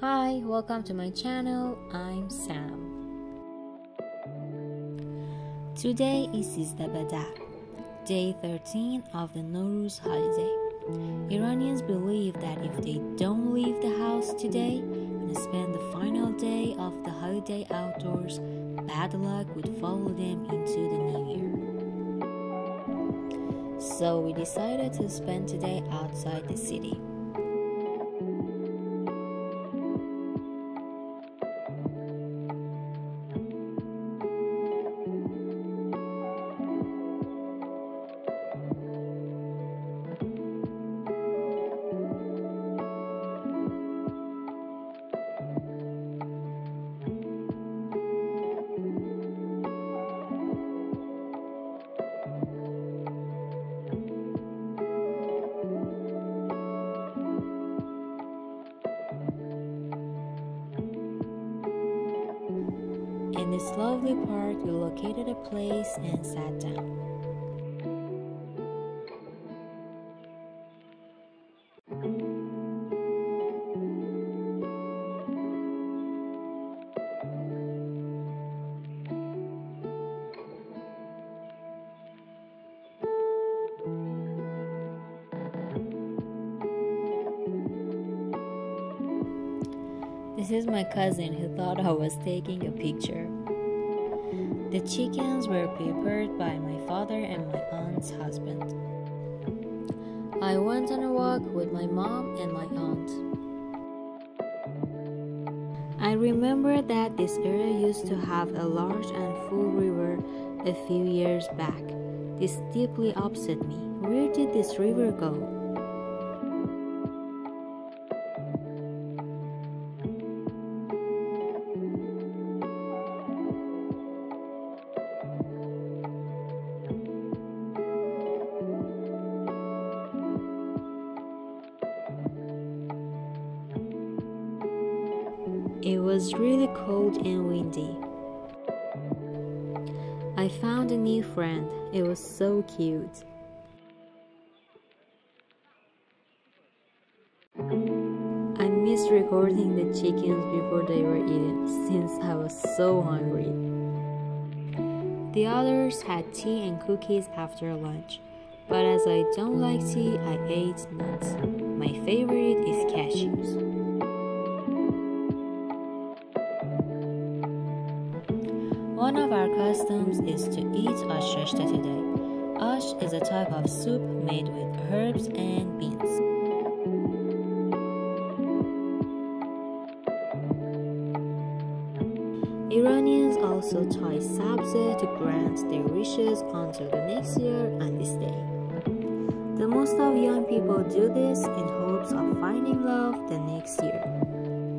Hi, welcome to my channel. I'm Sam. Today is Sizdebad, day 13 of the Nowruz holiday. Iranians believe that if they don't leave the house today and spend the final day of the holiday outdoors, bad luck would follow them into the new year. So we decided to spend today outside the city. In this lovely park, we located a place and sat down. This is my cousin who thought I was taking a picture. The chickens were prepared by my father and my aunt's husband. I went on a walk with my mom and my aunt. I remember that this area used to have a large and full river a few years back. This deeply upset me. Where did this river go? It was really cold and windy. I found a new friend. It was so cute. I missed recording the chickens before they were eaten since I was so hungry. The others had tea and cookies after lunch, but as I don't like tea, I ate nuts. My favorite is cashews. One of our customs is to eat Ashreshta today. Ash is a type of soup made with herbs and beans. Iranians also tie sabzeh to grant their wishes until the next year and this day. The most of young people do this in hopes of finding love the next year.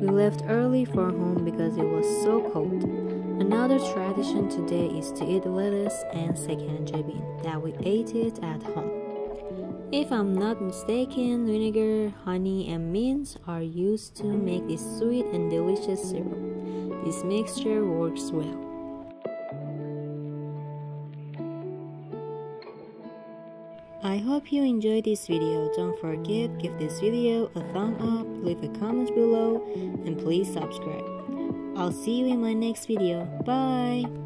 We left early for home because it was so cold. Another tradition today is to eat lettuce and sekanjabin, that we ate it at home. If I'm not mistaken, vinegar, honey and mint are used to make this sweet and delicious syrup. This mixture works well. I hope you enjoyed this video. Don't forget, give this video a thumb up, leave a comment below and please subscribe. I'll see you in my next video. Bye!